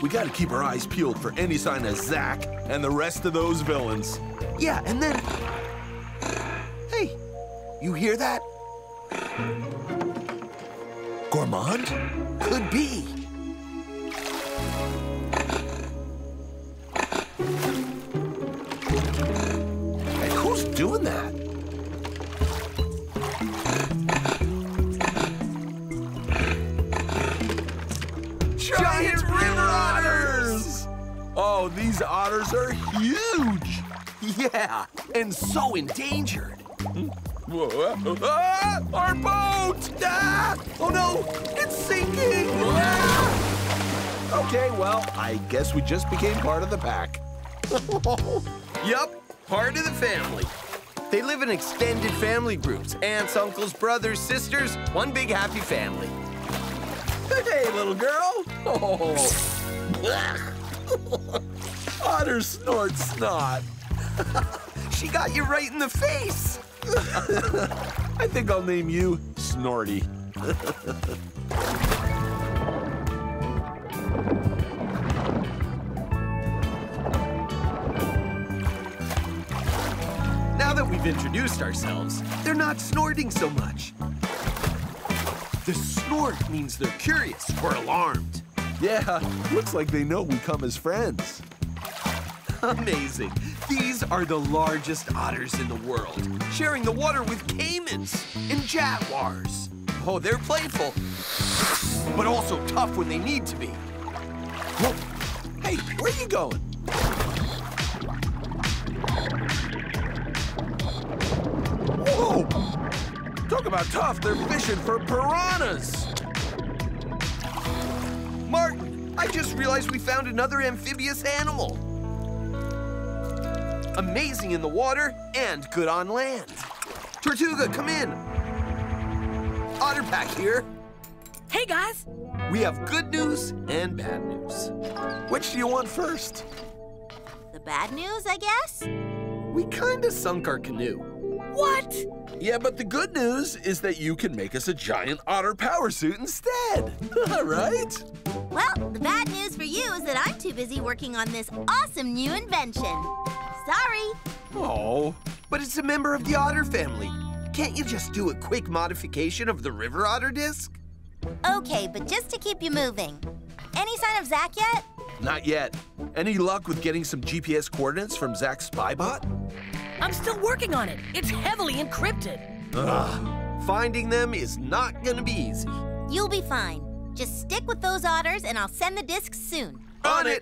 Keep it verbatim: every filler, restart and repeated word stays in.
We gotta keep our eyes peeled for any sign of Zack and the rest of those villains. Yeah, and then... Hey, you hear that? Gourmand? Could be. And who's doing that? Giant river otters! Oh, these otters are huge! Yeah, and so endangered. Ah, our boat! Ah! Oh no, it's sinking! Ah! Okay, well, I guess we just became part of the pack. Yup, part of the family. They live in extended family groups. Aunts, uncles, brothers, sisters, one big happy family. Hey, little girl. Oh. Otter snort snot. She got you right in the face. I think I'll name you Snorty. Now that we've introduced ourselves, they're not snorting so much. The snort means they're curious or alarmed. Yeah, looks like they know we come as friends. Amazing. These are the largest otters in the world, sharing the water with caimans and jaguars. Oh, they're playful, but also tough when they need to be. Whoa. Hey, where are you going? Whoa! Talk about tough, they're fishing for piranhas! Martin, I just realized we found another amphibious animal. Amazing in the water and good on land. Tortuga, come in. Otter Pack here. Hey, guys. We have good news and bad news. Which do you want first? The bad news, I guess? We kinda sunk our canoe. What? Yeah, but the good news is that you can make us a giant otter power suit instead, right? Well, the bad news for you is that I'm too busy working on this awesome new invention. Sorry. Oh, but it's a member of the otter family. Can't you just do a quick modification of the river otter disc? Okay, but just to keep you moving. Any sign of Zack yet? Not yet. Any luck with getting some G P S coordinates from Zack's spybot? I'm still working on it. It's heavily encrypted. Ugh. Finding them is not gonna be easy. You'll be fine. Just stick with those otters and I'll send the discs soon. On it!